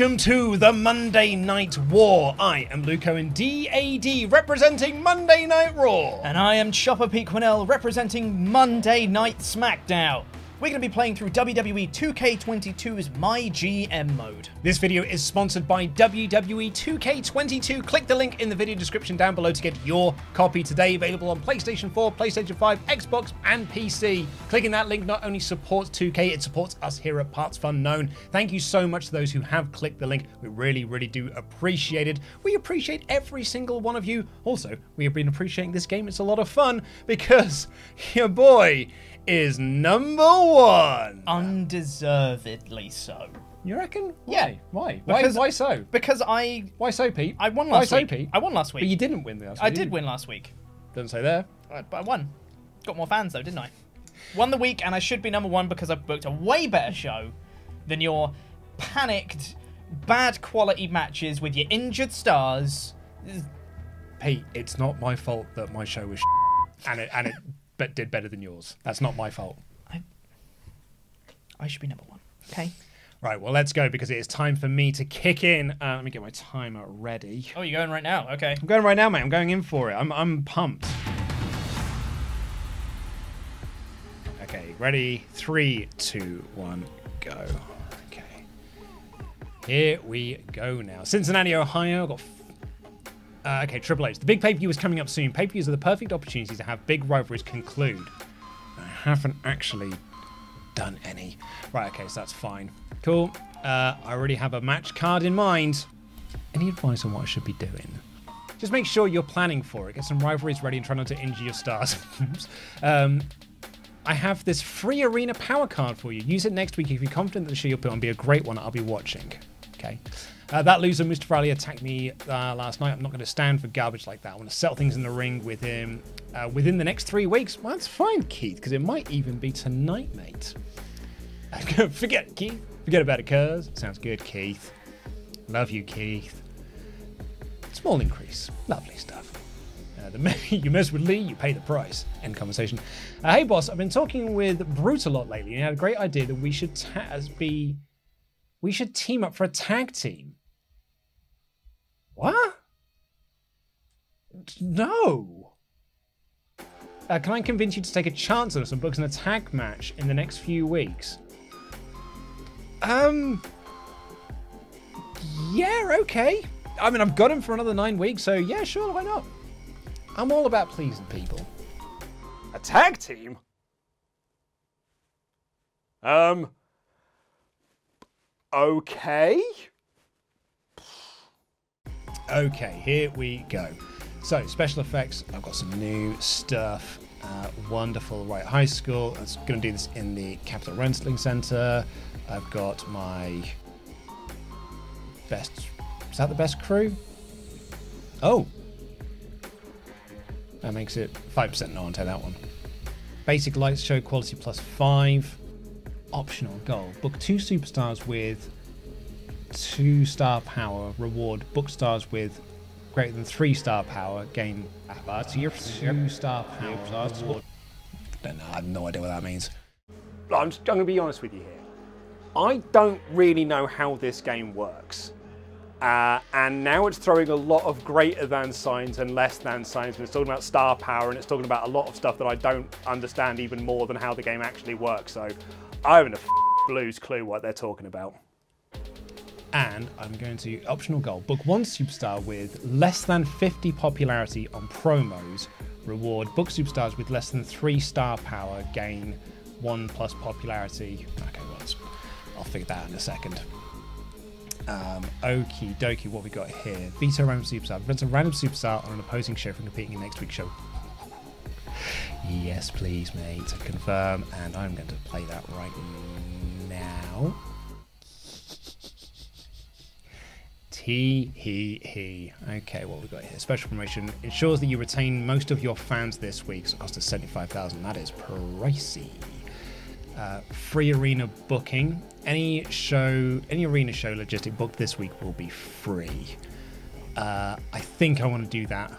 Welcome to the Monday Night War. I am Luke Owen, DAD, representing Monday Night Raw. And I am Chopper P. Quinnell, representing Monday Night SmackDown. We're going to be playing through WWE 2K22's My GM mode. This video is sponsored by WWE 2K22. Click the link in the video description down below to get your copy today, available on PlayStation 4, PlayStation 5, Xbox, and PC. Clicking that link not only supports 2K, it supports us here at Parts Fun Known. Thank you so much to those who have clicked the link. We really, do appreciate it. We appreciate every single one of you. Also, we have been appreciating this game. It's a lot of fun because your boy is number one. Undeservedly so. You reckon? Why? Yeah. Why? Because, why so? Because I... Why so, Pete? I won last week. Why so, Pete? I won last week. But you didn't win last week. I did win last week. Doesn't say there. But I won. Got more fans, though, didn't I? Won the week, and I should be number one because I've booked a way better show than your panicked, bad quality matches with your injured stars. Pete, it's not my fault that my show was and it but did better than yours. That's not my fault. I should be number one. Okay. Right, well, let's go because it is time for me to kick in. Let me get my timer ready. Oh, you're going right now? Okay. I'm going right now, mate. I'm going in for it. I'm pumped. Okay, ready? 3, 2, 1, go. Okay. Here we go now. Cincinnati, Ohio. I've got okay, Triple H. The big pay-per-view is coming up soon. Pay-per-views are the perfect opportunity to have big rivalries conclude. I haven't actually done any. Right, okay, so that's fine. Cool. I already have a match card in mind. Any advice on what I should be doing? Just make sure you're planning for it. Get some rivalries ready and try not to injure your stars. I have this free arena power card for you. Use it next week if you're confident that the show you'll put on be a great one. I'll be watching. Okay. That loser, Mr. Farley, attacked me last night. I'm not going to stand for garbage like that. I want to settle things in the ring with him within the next 3 weeks. Well, that's fine, Keith, because it might even be tonight, mate. Forget it, Keith. Forget about it, cuz. Sounds good, Keith. Love you, Keith. Small increase. Lovely stuff. The minute you mess with Lee, you pay the price. End conversation. Hey, boss, I've been talking with Brute a lot lately, and I had a great idea that we should team up for a tag team. What? No. Can I convince you to take a chance on us and book in a tag match in the next few weeks? Yeah, okay. I mean, I've got him for another 9 weeks, so yeah, sure, why not? I'm all about pleasing people. A tag team? Okay. Okay, here we go. So, special effects. I've got some new stuff. Wonderful. Right, high school. I'm going to do this in the Capital Wrestling Center. I've got my best... Is that the best crew? Oh. That makes it 5%. No, I'll take that one. Basic lights show quality plus 5. Optional goal. Book 2 superstars with 2-star power. Reward. Book stars with greater than 3-star power. Gain 2-star power. Reward. Don't know. I have no idea what that means. I'm going to be honest with you here. I don't really know how this game works. And now it's throwing a lot of greater than signs and less than signs, and it's talking about star power, and it's talking about a lot of stuff that I don't understand even more than how the game actually works. So I haven't a blues clue what they're talking about. And I'm going to optional goal. Book 1 superstar with less than 50 popularity on promos. Reward. Book superstars with less than 3-star power. Gain 1+ popularity. Okay, well, I'll figure that out in a second. Okie dokie, what we got here? Veto random superstar. Prevents a random superstar on an opposing show from competing in next week's show. Yes, please, mate. Confirm, and I'm going to play that right now. Tee hee hee. Okay, what we got here? Special promotion ensures that you retain most of your fans this week. So it costs us 75,000. That is pricey. Free arena booking. Any show, any arena show logistic booked this week will be free. I think I want to do that.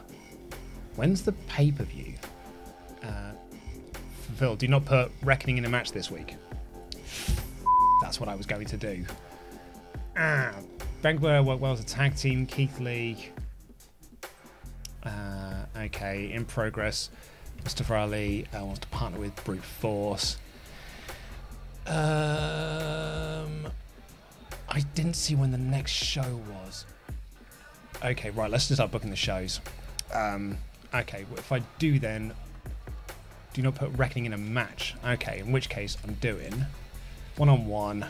When's the pay-per-view? Phil, do not put Reckoning in a match this week. That's what I was going to do. Bianca Belair worked well as a tag team. Keith Lee. Okay, in progress. Mr. Farley wants to partner with Brute Force. I didn't see when the next show was. Okay, right, let's just start booking the shows. Okay, well, if I do then, do not put Reckoning in a match. Okay, in which case I'm doing one-on-one.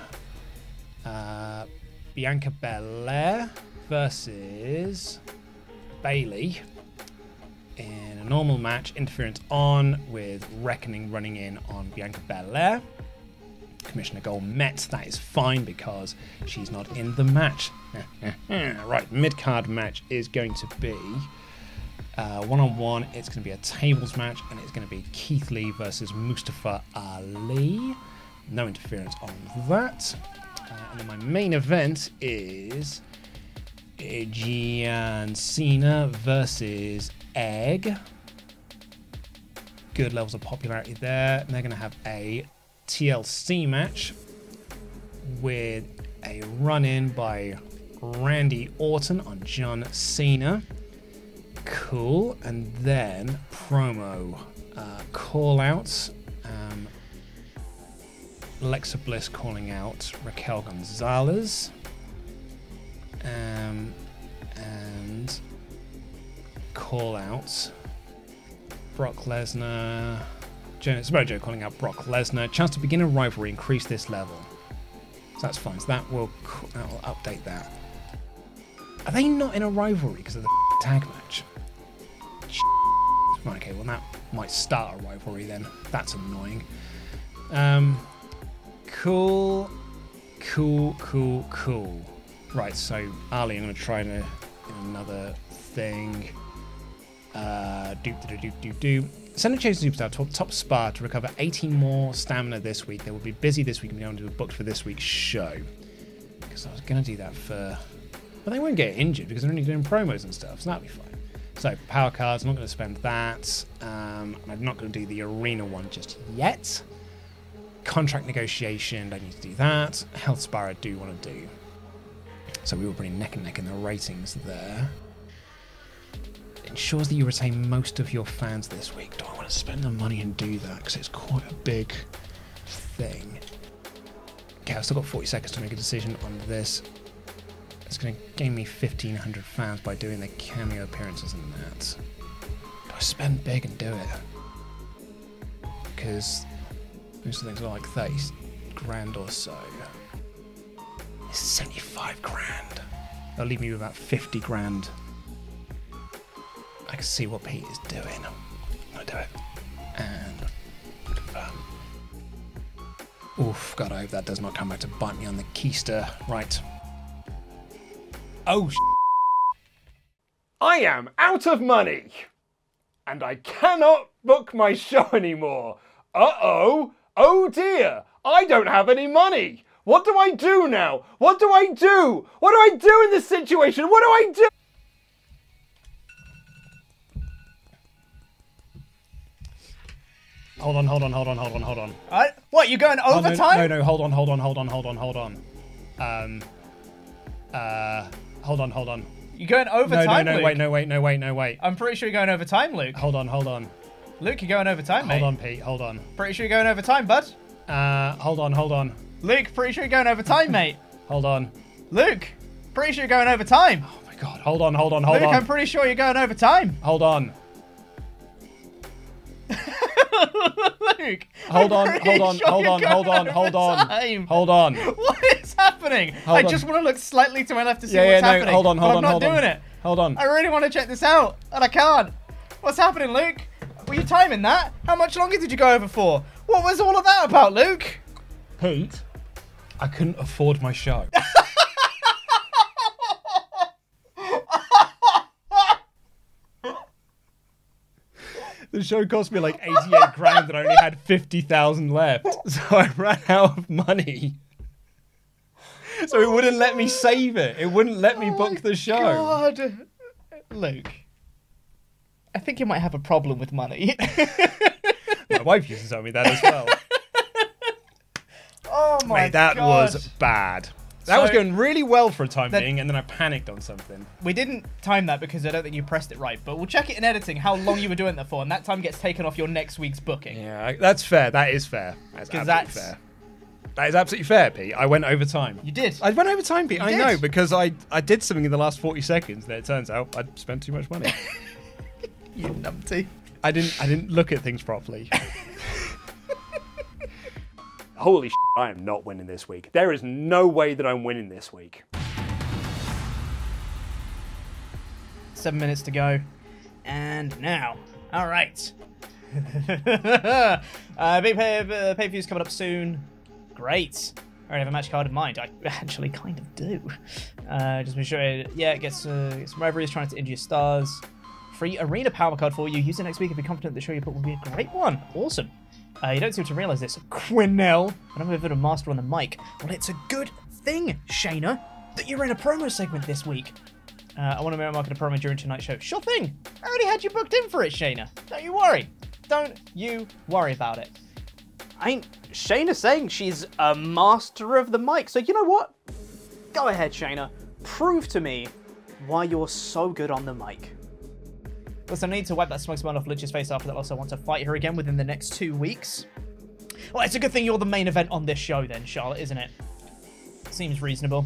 Bianca Belair versus Bailey in a normal match. Interference on with Reckoning running in on Bianca Belair. Commissioner Gold met. That is fine because she's not in the match. Right, mid-card match is going to be one-on-one. It's going to be a tables match, and it's going to be Keith Lee versus Mustafa Ali. No interference on that. And then my main event is Edge and Cena versus Egg. Good levels of popularity there. And they're going to have a TLC match with a run-in by Randy Orton on John Cena. Cool. And then promo call-outs. Alexa Bliss calling out Raquel Gonzalez, and call out Brock Lesnar. Joe calling out Brock Lesnar. Chance to begin a rivalry, increase this level. So that's fine. So that will update that. Are they not in a rivalry because of the tag match? Right, okay, well that might start a rivalry then. That's annoying. Cool. Right, so Ali, I'm going to try another thing. Senna Chase Superstar top spa to recover 18 more stamina this week. They will be busy this week and be able to be booked for this week's show. Because I was going to do that for... But they won't get injured because they're only doing promos and stuff, so that'll be fine. So, power cards, I'm not going to spend that. I'm not going to do the arena one just yet. Contract negotiation, don't need to do that. Health Spar, I do want to do. So we were pretty neck and neck in the ratings there. Ensures that you retain most of your fans this week. Do I want to spend the money and do that? Because it's quite a big thing. Okay, I've still got 40 seconds to make a decision on this. It's going to gain me 1,500 fans by doing the cameo appearances and that. Do I spend big and do it? Because... most of the things are like 30 grand or so. It's 75 grand. That'll leave me with about 50 grand. I can see what Pete is doing. I'll do it. And confirm. Oof, God, I hope that does not come back to bite me on the keister. Right. Oh, I am out of money. And I cannot book my show anymore. Uh-oh. Oh dear, I don't have any money. What do I do now? What do I do? What do I do in this situation? What do I do? Hold on. What, you're going overtime? Oh, no, hold on. Hold on. You're going overtime, Luke? No, wait. I'm pretty sure you're going overtime, Luke. Hold on. Luke, you're going over time, mate. Hold on, Pete. Hold on. Pretty sure you're going over time, bud. Hold on. Luke, pretty sure you're going over time, mate. Hold on. Luke, pretty sure you're going over time. Oh, my God. Hold on. Luke, I'm pretty sure you're going over time. Hold on. Luke. Hold on. What is happening? I just want to look slightly to my left to see what's happening. Hold on. I'm not doing it. Hold on. I really want to check this out, and I can't. What's happening, Luke? Were you timing that? How much longer did you go over for? What was all of that about, Luke? Pete, I couldn't afford my show. The show cost me like 88 grand and I only had 50,000 left. So I ran out of money. So it wouldn't let me save it. It wouldn't let me book the show. God. Luke. I think you might have a problem with money. My wife used to tell me that as well. Oh my God. Mate, that was bad. That was going really well for a time being, and then I panicked on something. We didn't time that because I don't think you pressed it right, but we'll check it in editing how long you were doing that for, and that time gets taken off your next week's booking. Yeah, that's fair. That is fair. That's absolutely fair. That is absolutely fair, Pete. I went over time. You did. I went over time, Pete. You know, because I did something in the last 40 seconds that it turns out I'd spent too much money. You numpty. I didn't look at things properly. Holy shit, I am not winning this week. There is no way that I'm winning this week. 7 minutes to go. And now. All right. Big pay-per-view's coming up soon. Great. I already have a match card in mind. I actually kind of do. Just make sure it, yeah, it gets some rivalries, trying to injure your stars. Free arena power card for you. Use it next week if you're confident the show you put will be a great one. Awesome. You don't seem to realise this. Quinnell. And I'm a bit of a master on the mic. Well, it's a good thing, Shayna, that you're in a promo segment this week. I want to market a promo during tonight's show. Sure thing. I already had you booked in for it, Shayna. Don't you worry. Don't you worry about it. Ain't Shayna saying she's a master of the mic? So you know what? Go ahead, Shayna. Prove to me why you're so good on the mic. Plus, I need to wipe that smug smile off Lich's face after that loss. I want to fight her again within the next 2 weeks. Well, it's a good thing you're the main event on this show then, Charlotte, isn't it? Seems reasonable.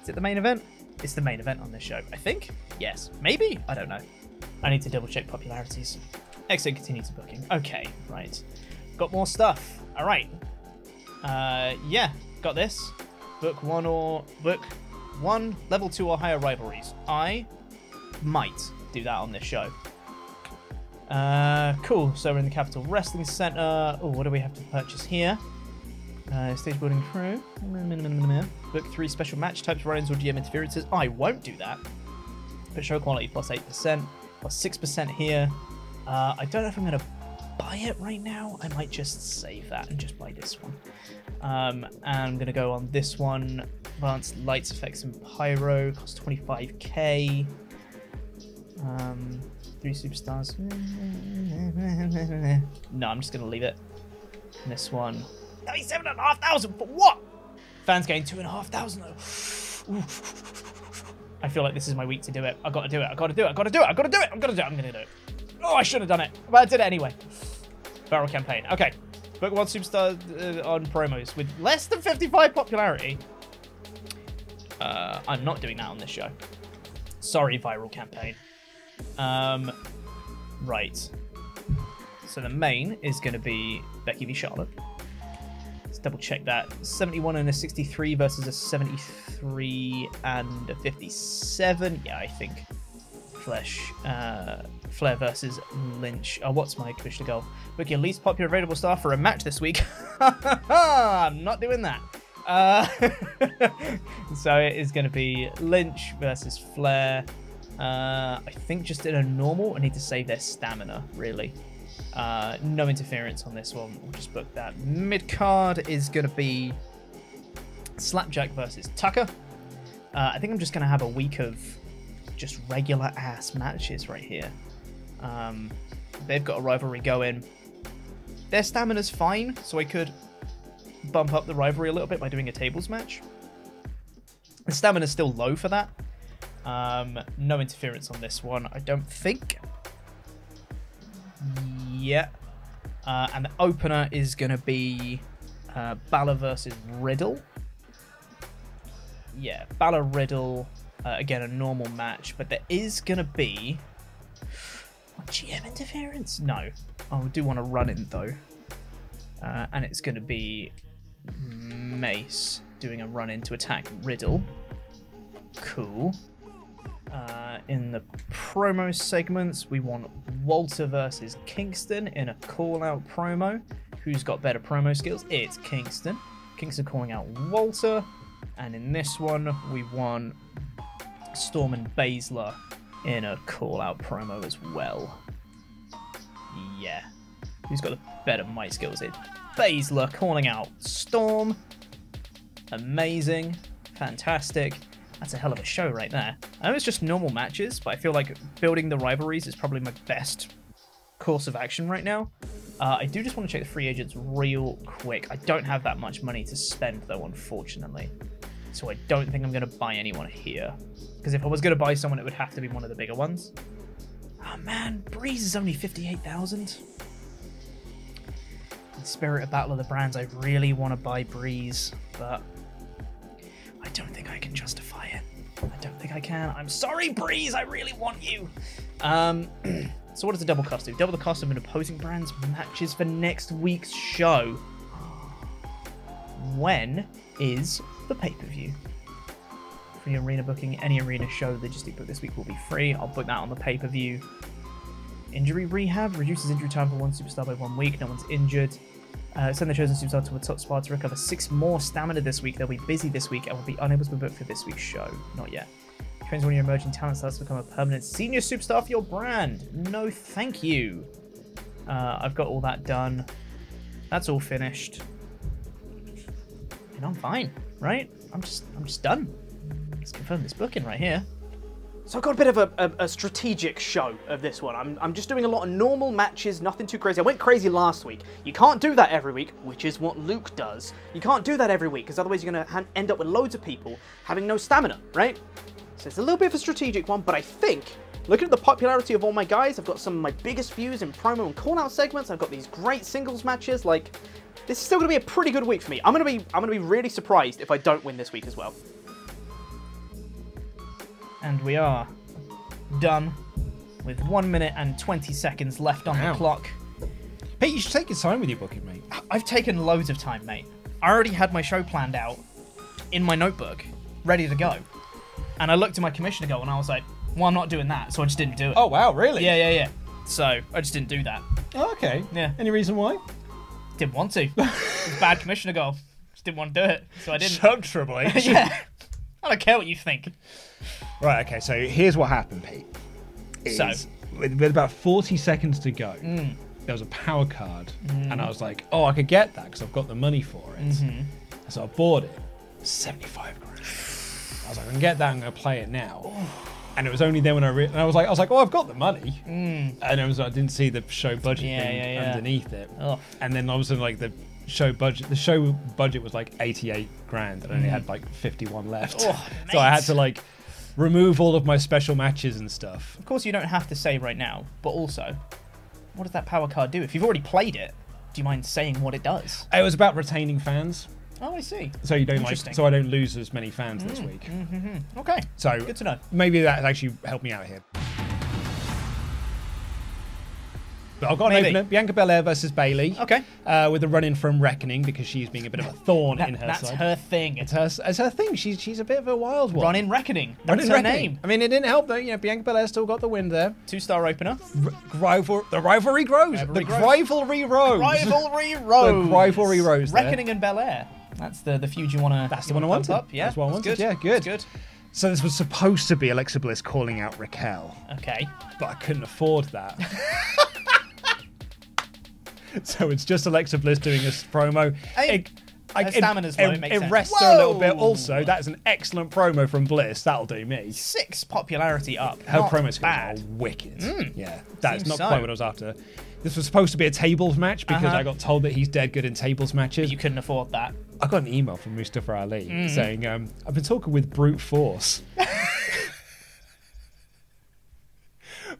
Is it the main event? It's the main event on this show, I think. Yes. Maybe? I don't know. I need to double-check popularities. Exit, continue to booking. Okay, right. Got more stuff. All right. Yeah, got this. Book one, level 2 or higher rivalries. I might do that on this show. Cool. So we're in the Capital Wrestling Center. Oh, what do we have to purchase here? Stage building crew. Book 3 special match types, run-ins or GM interferences. I won't do that. But show quality plus 8%, plus 6% here. I don't know if I'm going to buy it right now. I might just save that and just buy this one. And I'm going to go on this one. Advanced lights, effects, and pyro. Costs 25k. 3 superstars. No, I'm just going to leave it. And this one. 97,500 for what? Fans getting 2,500. I feel like this is my week to do it. I've got to do it. I've got to do it. I've got to do it. I've got to do it. I'm going to do it. I'm going to do it. Oh, I should have done it. But I did it anyway. Barrel campaign. Okay. Book 1 superstar on promos with less than 55 popularity. I'm not doing that on this show. Sorry, viral campaign. Right. So the main is going to be Becky v Charlotte. Let's double check that. 71 and a 63 versus a 73 and a 57. Yeah, I think. Flair versus Lynch. Oh, what's my commissioner goal? Book your least popular available star for a match this week. I'm not doing that. So it is going to be Lynch versus Flair. I think just in a normal, I need to save their stamina, really. No interference on this one. We'll just book that. Mid-card is going to be Slapjack versus Tucker. I think I'm just going to have a week of just regular ass matches right here. They've got a rivalry going. Their stamina's fine, so I could bump up the rivalry a little bit by doing a tables match. The stamina's still low for that. No interference on this one, I don't think. Yeah. And the opener is going to be Balor versus Riddle. Yeah, Balor Riddle. Again, a normal match, but there is going to be GM interference. No, I do want to run in though. And it's going to be Mace doing a run in to attack Riddle. Cool. In the promo segments, we want Walter versus Kingston in a call-out promo. Who's got better promo skills? It's Kingston. Kingston calling out Walter. And in this one, we want Storm and Baszler in a call-out promo as well. Yeah. Who's got the better mic skills here? Baszler calling out Storm. Amazing. Fantastic. That's a hell of a show right there. I know it's just normal matches, but I feel like building the rivalries is probably my best course of action right now. I do just want to check the free agents real quick. I don't have that much money to spend, though, unfortunately. So I don't think I'm going to buy anyone here. Because if I was going to buy someone, it would have to be one of the bigger ones. Oh, man. Breeze is only 58,000. In spirit of Battle of the Brands, I really want to buy Breeze, but I don't think I can justify it. I don't think I can. I'm sorry, Breeze. I really want you. So what does the double cost do? Double the cost of an opposing brand's matches for next week's show. When is the pay-per-view? Free arena booking. Any arena show they just book this week will be free. I'll book that on the pay-per-view. Injury rehab. Reduces injury time for one superstar by 1 week. No one's injured. Send the chosen superstar to a top spot to recover 6 more stamina this week. They'll be busy this week and will be unable to be booked for this week's show. Not yet. Trains one of your emerging talent stars to become a permanent senior superstar for your brand. No, thank you. I've got all that done. That's all finished. And I'm fine, right? I'm just done. Let's confirm this booking right here. So I've got a bit of a strategic show of this one. I'm just doing a lot of normal matches, nothing too crazy. I went crazy last week. You can't do that every week, which is what Luke does. You can't do that every week, because otherwise you're going to end up with loads of people having no stamina, right? So it's a little bit of a strategic one, but I think, looking at the popularity of all my guys, I've got some of my biggest views in promo and call-out segments. I've got these great singles matches. Like, this is still going to be a pretty good week for me. I'm going to be really surprised if I don't win this week as well. And we are done with 1 minute and 20 seconds left on the clock. Hey, you should take your time with your booking, mate. I've taken loads of time, mate. I already had my show planned out in my notebook, ready to go. And I looked at my commissioner goal and I was like, well, I'm not doing that. So I just didn't do it. Oh, wow, really? Yeah, yeah, yeah. So I just didn't do that. Oh, okay. Yeah. Any reason why? Didn't want to. It was a bad commissioner goal. Just didn't want to do it. So I didn't. Shut Triple H. Yeah. I don't care what you think. Right, okay, so here's what happened, Pete. With about 40 seconds to go, there was a power card, and I was like, oh, I could get that because I've got the money for it. So I bought it, 75 grand. I was like, I can get that, I'm going to play it now. And it was only then when I was like, oh, I've got the money. And it was like, I didn't see the show budget thing underneath it. Oh. And then all of a sudden, like, the show budget was like 88 grand and I only had like 51 left. Oh, so I had to like remove all of my special matches and stuff. Of course you don't have to say right now, but also what does that power card do? If you've already played it, do you mind saying what it does? It was about retaining fans. Oh, I see. So you don't like, so I don't lose as many fans this week. Okay. So good to know. Maybe that actually helped me out here. I've got an opener. Bianca Belair versus Bailey. Okay. With a run-in from Reckoning because she's being a bit of a thorn in her side. That's her thing. It's her thing. She's a bit of a wild one. Run-in Reckoning. That's her name. I mean, it didn't help though. You know, Bianca Belair still got the win there. 2-star opener. The rivalry grows. The rivalry rose. Reckoning and Belair. That's the feud you want to. That's the one I wanted. Yeah. That's what I wanted. Yeah, good. Good. So this was supposed to be Alexa Bliss calling out Raquel. Okay. But I couldn't afford that. So it's just Alexa Bliss doing a promo. Her stamina's low, it rests her a little bit. Also, that's an excellent promo from Bliss. That'll do me. 6 popularity up. Her promo skills are wicked. Yeah, that's not quite what I was after. This was supposed to be a tables match because I got told that he's dead good in tables matches. But you couldn't afford that. I got an email from Mustafa Ali saying, I've been talking with Brute Force.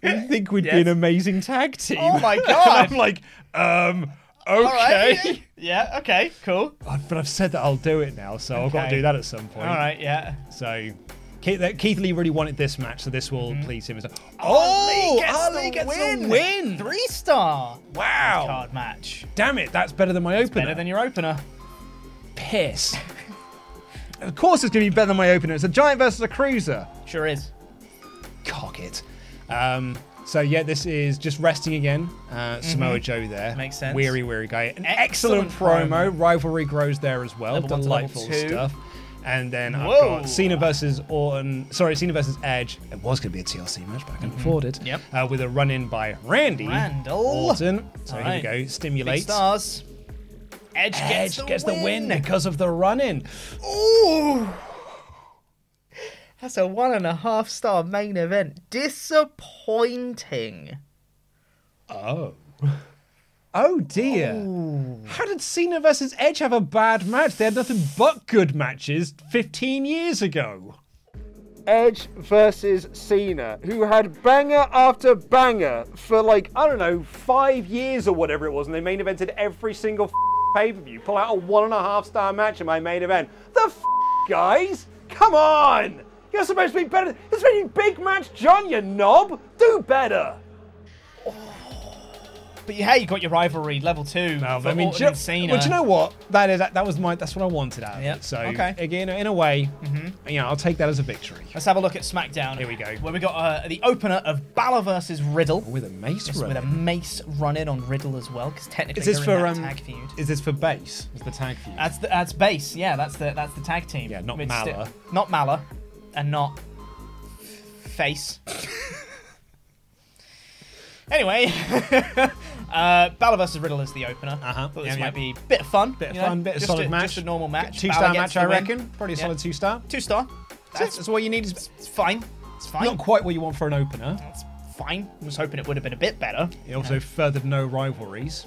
I think we'd be an amazing tag team. Oh my god! I'm like, okay. Right. Yeah, okay, cool. But I've said that I'll do it now, so I've got to do that at some point. All right, yeah. So Keith Lee really wanted this match, so this will please him. Oh, Ali gets a win! 3-star. Wow. Card match. Damn it, that's better than my opener. Better than your opener. Piss. Of course, it's going to be better than my opener. It's a giant versus a cruiser. Sure is. Cock it. So yeah, this is just resting again. Samoa Joe there. Makes sense. Weary guy. An excellent promo. Rivalry grows there as well. Delightful stuff. And then I've got Cena versus Orton. Sorry, Cena versus Edge. It was going to be a TLC match, but I couldn't afford it. Yep. With a run-in by Randy Orton. So here we go. Stimulate. 6 stars. Edge gets the win because of the run-in. Ooh. That's a 1.5-star main event. Disappointing. Oh. Oh dear. Oh. How did Cena versus Edge have a bad match? They had nothing but good matches 15 years ago. Edge versus Cena, who had banger after banger for like, I don't know, 5 years or whatever it was, and they main evented every single pay-per-vw. Pull out a 1.5-star match in my main event. The guys, come on! You're supposed to be better. You're supposed to be big match, John, you knob. Do better. But hey, you got your rivalry level 2. No, I mean, Orton and Cena. But you know what? That is that was my. That's what I wanted out of it. So again, in a way, yeah, I'll take that as a victory. Let's have a look at SmackDown. Here we go. Where we got the opener of Balor versus Riddle with a Mace run. With a Mace run in on Riddle as well, because technically is this they're for in that tag feud. Is this for Base? Is the tag feud? That's the, that's Base. Yeah, that's the tag team. Yeah, not Malor. Not Malor, and not Face. Anyway, Balor versus Riddle is the opener. Thought this might be a bit of fun. Bit of fun, bit of solid match. Just a normal match. 2-star match, I reckon. Probably a solid 2-star. 2-star. That's all you need. It's fine. It's fine. Not quite what you want for an opener. It's fine. I was hoping it would have been a bit better. It also furthered no rivalries.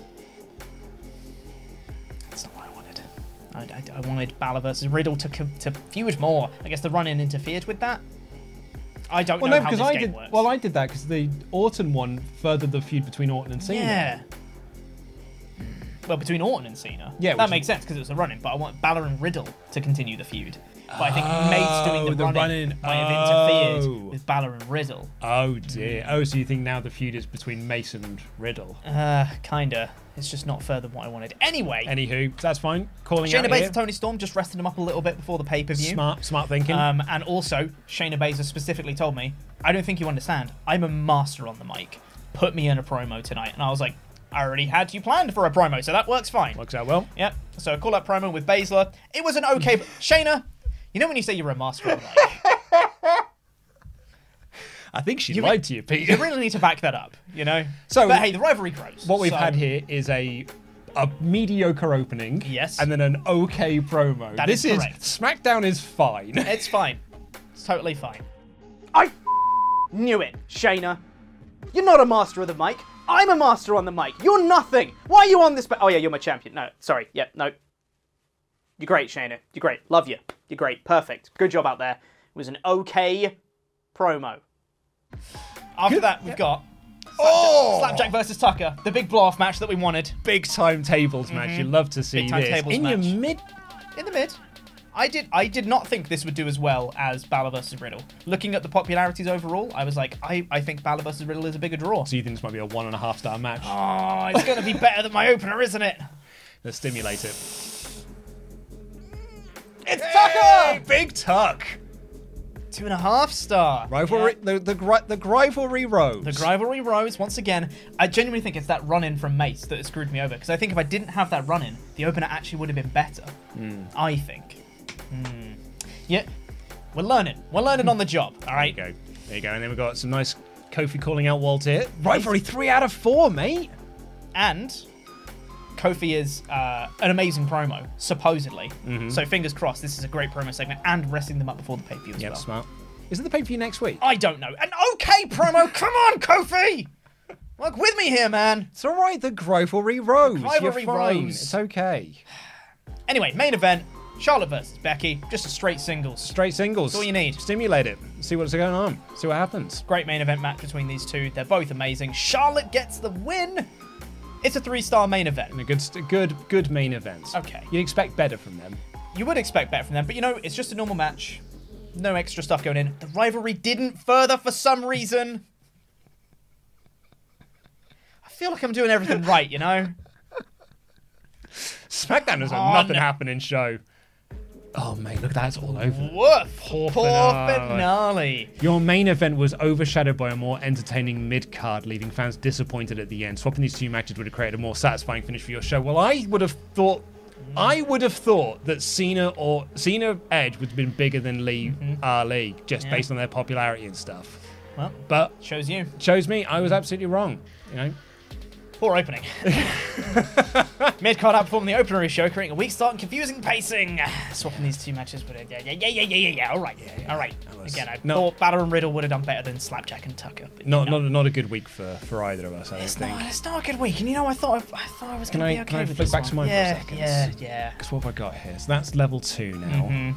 That's not what I wanted. I wanted Balor versus Riddle to feud more. I guess the run-in interfered with that. I don't know how this game works. Well, I did that because the Orton one furthered the feud between Orton and Cena. Yeah. Well, between Orton and Cena. Yeah. That makes sense because it was a run-in, but I want Balor and Riddle to continue the feud. But I think Mace doing the run-in might have interfered with Balor and Riddle. Oh, dear. Oh, so you think now the feud is between Mace and Riddle? Kinda. It's just not further than what I wanted. Anyway. Anywho, that's fine. Calling Shayna Baszler and Toni Storm just rested them up a little bit before the pay-per-view. Smart thinking. And also, Shayna Baszler specifically told me, I don't think you understand. I'm a master on the mic. Put me in a promo tonight. And I was like, I already had you planned for a promo, so that works fine. Works out well. Yep. So I call up promo with Baszler. It was an okay... Shayna, you know when you say you're a master on the mic? I think she lied to you, Pete. You really need to back that up, you know? So, but hey, the rivalry grows. What we've had here is a mediocre opening. Yes. And then an okay promo. That is correct. SmackDown is fine. It's fine. It's totally fine. I knew it, Shayna. You're not a master of the mic. I'm a master on the mic. You're nothing. Why are you on this... Oh, yeah, you're my champion. No, sorry. Yeah, no. You're great, Shayna. You're great. Love you. You're great. Perfect. Good job out there. It was an okay promo. After that, we've got Slapjack versus Tucker, the big blow-off match that we wanted. Big time tables match. You'd love to see big time this. Tables in match. Your mid, in the mid. I did not think this would do as well as Balor versus Riddle. Looking at the popularities overall, I was like, I think Balor versus Riddle is a bigger draw. So you think this might be a 1.5-star match? Oh, it's going to be better than my opener, isn't it? Let's stimulate it. It's Tucker, big Tuck. 2.5-star. Rivalry, the rivalry rose. The rivalry rose once again. I genuinely think it's that run-in from Mace that has screwed me over. Because I think if I didn't have that run-in, the opener actually would have been better. I think. Yeah, we're learning. We're learning on the job. All right. There you go. There you go. And then we've got some nice Kofi calling out Walter. Rivalry 3 out of 4, mate. And Kofi is an amazing promo, supposedly. So fingers crossed, this is a great promo segment and resting them up before the pay-per-view as well. Smart. Isn't the pay-per-view next week? I don't know. An okay promo? Come on, Kofi! Work with me here, man. It's all right. The rivalry rose. The rivalry rose. It's okay. Anyway, main event, Charlotte versus Becky. Just a straight singles. Straight singles. That's all you need. Stimulate it. See what's going on. See what happens. Great main event match between these two. They're both amazing. Charlotte gets the win. It's a 3-star main event. And a good main event. Okay. You'd expect better from them. You would expect better from them, but you know, it's just a normal match. No extra stuff going in. The rivalry didn't further for some reason. I feel like I'm doing everything right, you know? SmackDown is a nothing happening show. Oh, mate, look, that's all over. Woof. Poor finale. Your main event was overshadowed by a more entertaining mid-card, leaving fans disappointed at the end. Swapping these two matches would have created a more satisfying finish for your show. Well, I would have thought that Cena Edge would have been bigger than Lee Ali, just based on their popularity and stuff. Well, but shows me I was absolutely wrong, you know. Poor opening. Mid card outperformed the opener show, creating a weak start and confusing pacing. Swapping these two matches, but yeah. All right, Again, I thought Balor and Riddle would have done better than Slapjack and Tucker. Not a good week for either of us. I don't think it's not a good week. And you know, I thought I was going to be okay. Can I flip back to mine for a second? Yeah. Because what have I got here? So that's level 2 now.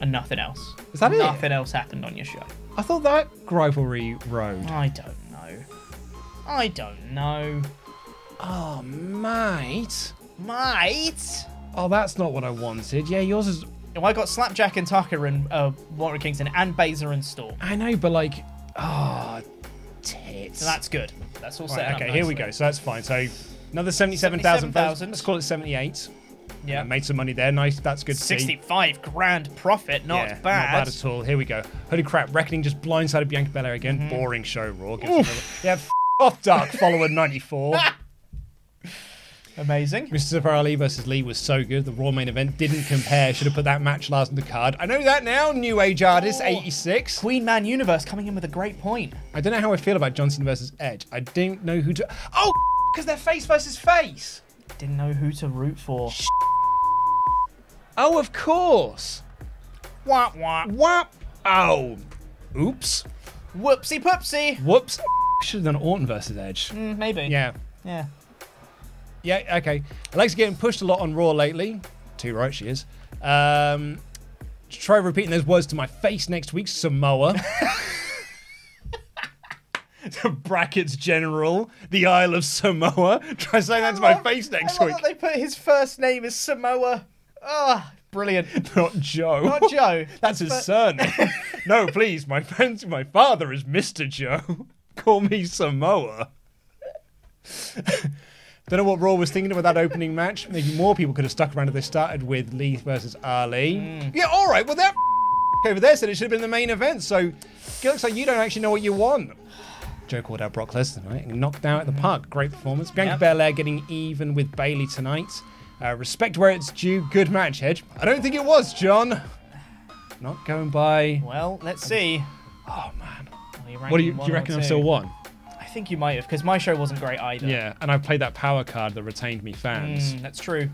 And nothing else. Is that it? Nothing else happened on your show. I thought that rivalry road. I don't know. Oh, mate. Oh, that's not what I wanted. Yeah, yours is... Well, I got Slapjack and Tucker and Walter and Kingston and Baszler and Storm. I know, but like... Oh, tits. So that's good. That's all set up nicely. Here we go. So that's fine. So another 77,000. Let's call it 78. Yeah, made some money there. Nice, that's good. 65 grand profit, not bad. Not bad at all. Here we go. Holy crap! Reckoning just blindsided Bianca Belair again. Boring show, Raw. F off, Dark Follower 94. Amazing. Mr. Farley versus Lee was so good. The Raw main event didn't compare. Should have put that match last in the card. I know that now. New Age artist 86. Queen Man Universe coming in with a great point. I don't know how I feel about Johnson versus Edge. I don't know who to. Oh, because they're face versus face. Didn't know who to root for. Oh, of course. Wah, wah. Wah. Oh. Oops. Whoopsie poopsie. Whoops. Should have done Orton versus Edge. Maybe. Yeah, okay. Alexa getting pushed a lot on Raw lately. Too right she is. Try repeating those words to my face next week, Samoa. Brackets General, the Isle of Samoa. Try saying that to my face next week. They put his first name as Samoa. Ah, oh, brilliant. Not Joe. That's his surname. No, please, my father is Mr. Joe. Call me Samoa. Don't know what Raw was thinking about that opening match. Maybe more people could have stuck around if they started with Lee versus Ali. Yeah, all right. Well, that over there said it should have been the main event. So it looks like you don't actually know what you want. Joe called out Brock Lesnar tonight and knocked down at the park. Great performance. Bianca Belair getting even with Bailey tonight. Respect where it's due. Good match, Edge. I don't think it was, John. Not going by. Well, let's see. Oh, man. What do you reckon I'm still one? I think you might have, because my show wasn't great either. Yeah, and I played that power card that retained me fans. That's true.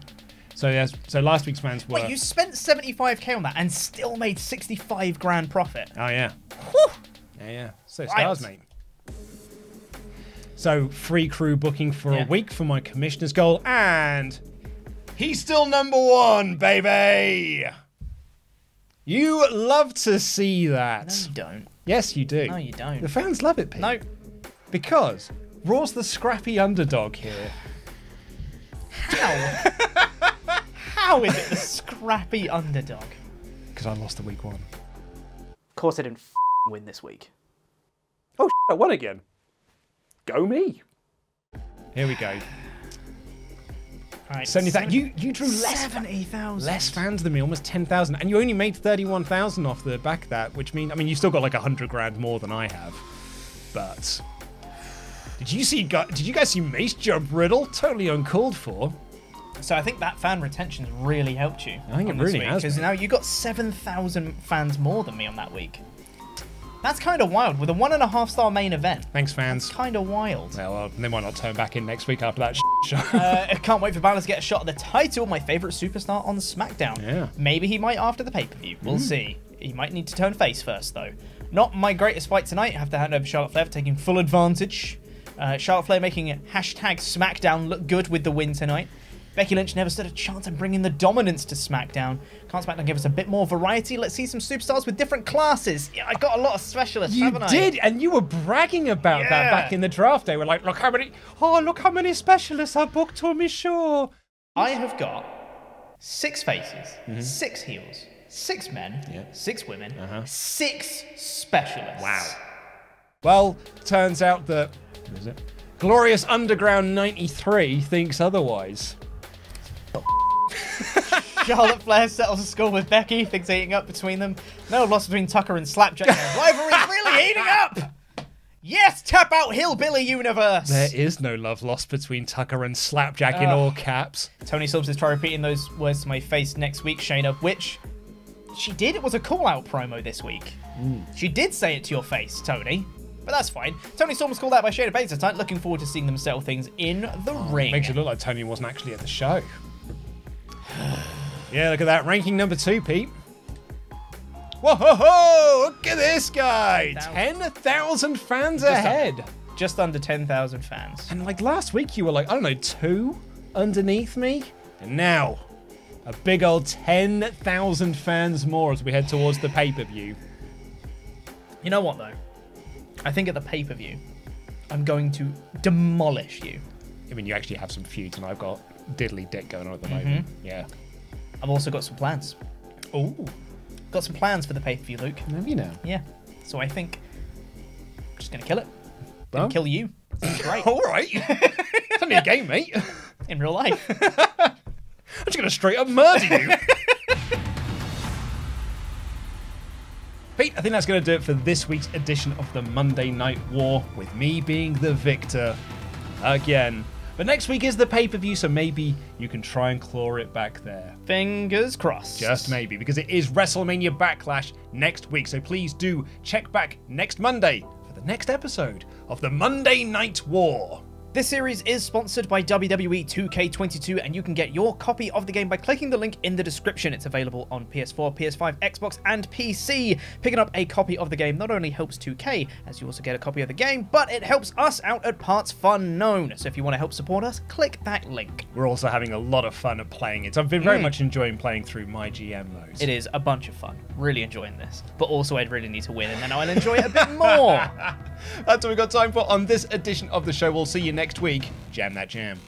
So yes, so last week's fans were... Wait, you spent 75k on that and still made 65 grand profit. Oh, yeah. Whew. Yeah. So stars, mate. So free crew booking for a week for my commissioner's goal, and he's still #1, baby. You love to see that. No, you don't. Yes, you do. No, you don't. The fans love it, Pete. No. Because Raw's the scrappy underdog here. How? How is it the scrappy underdog? Because I lost the week one. Of course I didn't win this week. Oh, I won again. Go me. Here we go. Right, 70,000. You drew less. 70,000. Less fans than me, almost 10,000, and you only made 31,000 off the back of that, which means you still got like 100 grand more than I have. But did you guys see Mace jump Riddle? Totally uncalled for. So I think that fan retention's really helped you. I think it really has, because now you got 7,000 fans more than me on that week. That's kind of wild, with a 1.5-star main event. Thanks, fans. That's kind of wild. Yeah, well, they might not turn back in next week after that show. I can't wait for Balor to get a shot at the title, my favourite superstar on SmackDown. Yeah. Maybe he might after the pay-per-view. We'll see. He might need to turn face first, though. Not my greatest fight tonight. I have to hand over Charlotte Flair for taking full advantage. Charlotte Flair making #SmackDown look good with the win tonight. Becky Lynch never stood a chance in bringing the dominance to SmackDown. Can't SmackDown give us a bit more variety? Let's see some superstars with different classes. Yeah, I got a lot of specialists, haven't I? You did, and you were bragging about that back in the draft. They were like, look how many specialists I booked on my show. I have got 6 faces, 6 heels, 6 men, 6 women, 6 specialists. Wow. Well, turns out that, what is it? Glorious Underground 93 thinks otherwise. Charlotte Flair settles a score with Becky. Things heating up between them. No loss between Tucker and Slapjack. Rivalry's really heating up. Yes, tap out hillbilly universe. There is no love lost between Tucker and Slapjack in all caps. Toni Storm says, try repeating those words to my face next week, Shayna, which she did. It was a call-out promo this week. She did say it to your face, Tony. but that's fine. Toni Storm was called out by Shayna Baszler tonight. Looking forward to seeing them settle things in the ring. Makes you look like Toni wasn't actually at the show. Yeah, look at that. Ranking number 2, Pete. Whoa, ho, ho! Look at this guy! 10,000 fans ahead. Just under 10,000 fans. And like last week, you were like, I don't know, 2 underneath me? And now, a big old 10,000 fans more as we head towards the pay-per-view. You know what, though? I think at the pay-per-view, I'm going to demolish you. I mean, you actually have some feuds, and I've got diddly dick going on at the moment. Yeah. I've also got some plans. Oh. Got some plans for the pay-per-view, Luke. Have you now? Yeah. So I think I'm just going to kill it. Well, kill you. Right. All right. It's only a game, mate. In real life. I'm just going to straight up murder you. Pete, I think that's going to do it for this week's edition of the Monday Night War, with me being the victor again. But next week is the pay-per-view, so maybe you can try and claw it back there. Fingers crossed. Just maybe, because it is WrestleMania Backlash next week, so please do check back next Monday for the next episode of the Monday Night War. This series is sponsored by WWE 2K22, and you can get your copy of the game by clicking the link in the description. It's available on PS4, PS5, Xbox, and PC. Picking up a copy of the game not only helps 2K, as you also get a copy of the game, but it helps us out at Parts Fun Known. So if you want to help support us, click that link. We're also having a lot of fun at playing it. I've been very much enjoying playing through my GM modes. It is a bunch of fun. Really enjoying this. But also, I'd really need to win, and then I'll enjoy it a bit more. That's all we've got time for on this edition of the show. We'll see you next week. Jam that jam.